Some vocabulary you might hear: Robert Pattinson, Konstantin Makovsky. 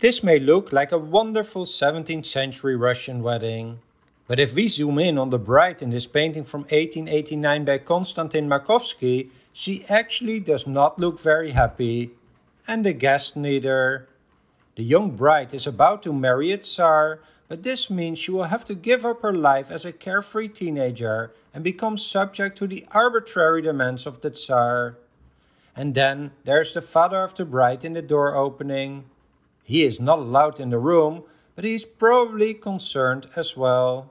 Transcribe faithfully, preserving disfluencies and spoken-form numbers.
This may look like a wonderful seventeenth century Russian wedding. But if we zoom in on the bride in this painting from eighteen eighty-nine by Konstantin Makovsky, she actually does not look very happy. And the guest neither. The young bride is about to marry a Tsar, but this means she will have to give up her life as a carefree teenager and become subject to the arbitrary demands of the Tsar. And then there's the father of the bride in the door opening. He is not allowed in the room, but he is probably concerned as well.